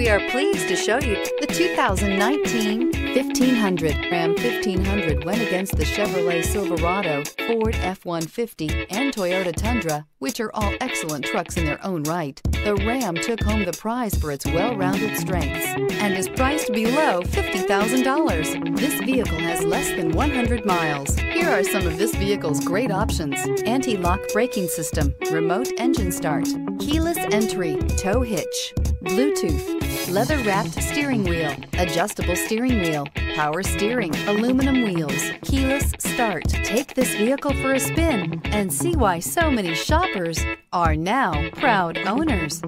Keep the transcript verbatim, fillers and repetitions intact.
We are pleased to show you the two thousand nineteen fifteen hundred. Ram fifteen hundred went against the Chevrolet Silverado, Ford F one fifty, and Toyota Tundra, which are all excellent trucks in their own right. The Ram took home the prize for its well-rounded strengths and is priced below fifty thousand dollars. This vehicle has less than one hundred miles. Here are some of this vehicle's great options: anti-lock braking system, remote engine start, keyless entry, tow hitch, Bluetooth, leather-wrapped steering wheel, adjustable steering wheel, power steering, aluminum wheels, keyless start. Take this vehicle for a spin and see why so many shoppers are now proud owners.